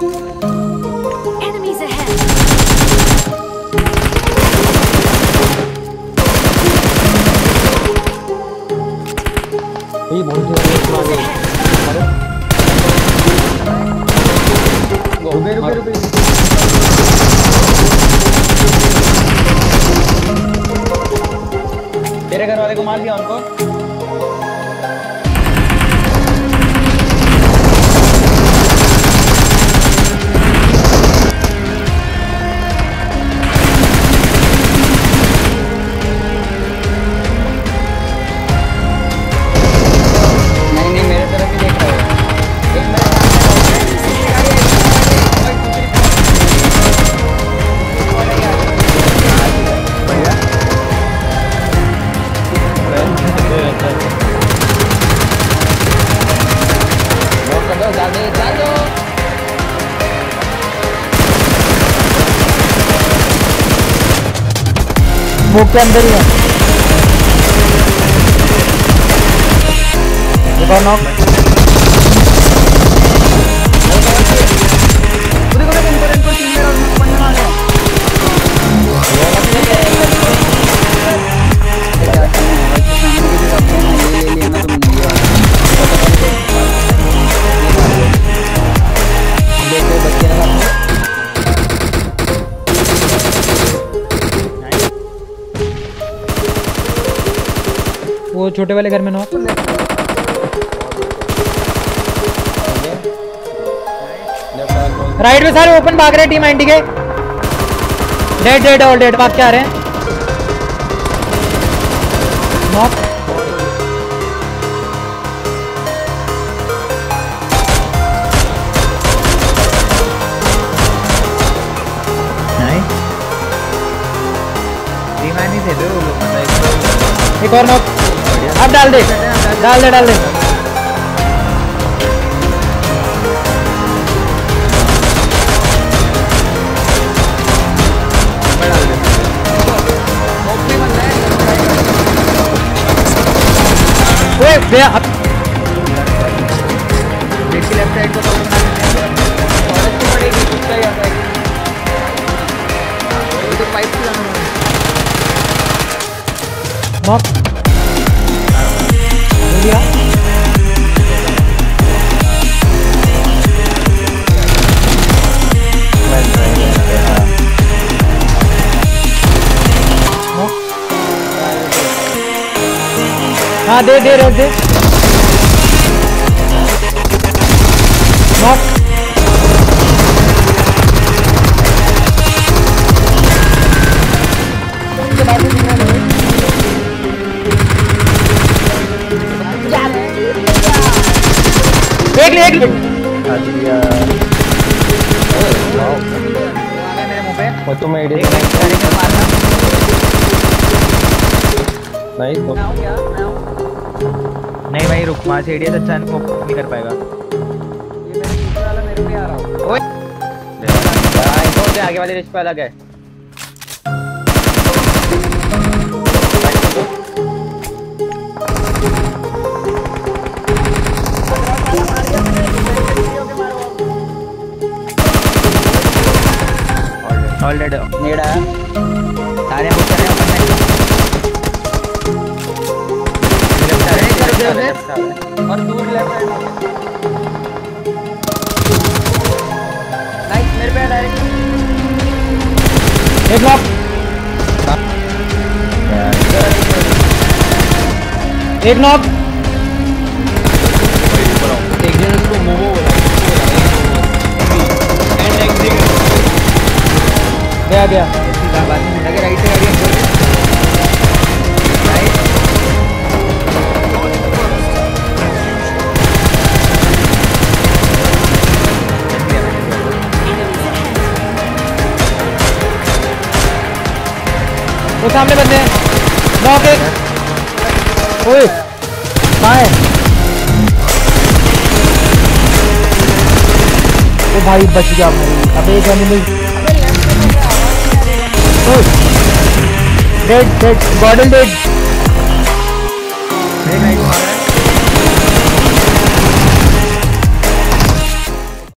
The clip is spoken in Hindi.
तेरे घर वाले को मार दिया उनको। वो के अंदर ही है। वो छोटे वाले घर में नॉक राइट में सारे ओपन भाग रहे टीम एंटी के। डेड डेड ऑल डेड भाग के आ रहे हैं। नॉक नहीं थे दो। एक और नॉक अब डाल दे लेफ्ट साइड को पाइप हाँ दे रोक दे नॉक नहीं भाई रुक, वहां से एडिया अच्छा नहीं कर पाएगा। मेरे पे आ रहा हूं आगे वाले रिच पे अलग है। ऑलरेडी नेड़ा सारे बच्चे ने और दूर लेफ्ट नाइस मेरे पे डायरेक्ट एक नॉक एक जन उसको मोमो गया गया अगर राइट से गाड़ी वो सामने बंदे हैं। नॉक एक ओए बाय ओ भाई बच गया भाई। अब एक एनिमल डेड गॉडन डेड